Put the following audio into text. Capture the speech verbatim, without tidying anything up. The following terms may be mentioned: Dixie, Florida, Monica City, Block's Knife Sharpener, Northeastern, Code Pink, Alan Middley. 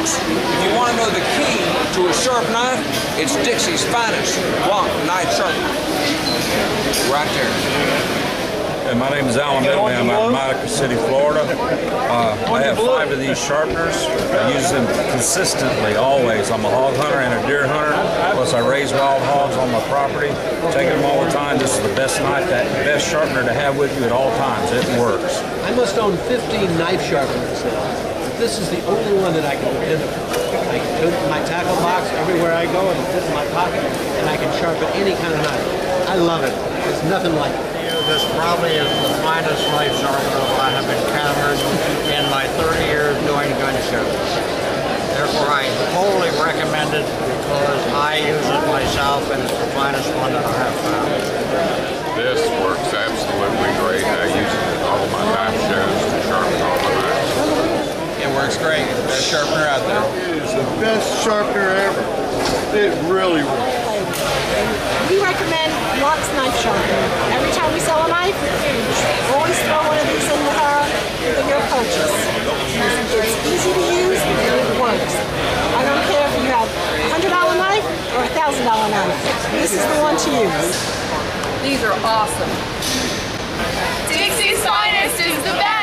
folks, if you want to know the key to a sharp knife, it's Dixie's finest Block's Knife Sharpener. Right there. And my name is Alan Middley. I'm out of Monica City, Florida. Uh, I have five of these sharpeners. I use them consistently, always. I'm a hog hunter and a deer hunter. Plus, I raise wild hogs on my property. Taking them all the time. This is the best knife, that best sharpener to have with you at all times. It works. I must own fifteen knife sharpeners now. This is the only one that I can identify. I can put my tackle box everywhere I go, and it fits in my pocket, and I can sharpen any kind of knife. I love it. There's nothing like it. This probably is the finest knife sharpener I have encountered in my thirty years doing gun shows. Therefore, I wholly recommend it because I use it myself, and it's the finest one that I have found. This works absolutely great. I use it at all my knife shows to sharpen all my knives. It works great. Best sharpener out there. It is the best sharpener ever. It really works. We recommend Block's Knife Sharpener. Every time we sell a knife, always throw one of these in the car in your purchase. It's easy to use and it works. I don't care if you have a hundred dollar knife or a thousand dollar knife. This is the one to use. These are awesome. Dixie's finest is the best.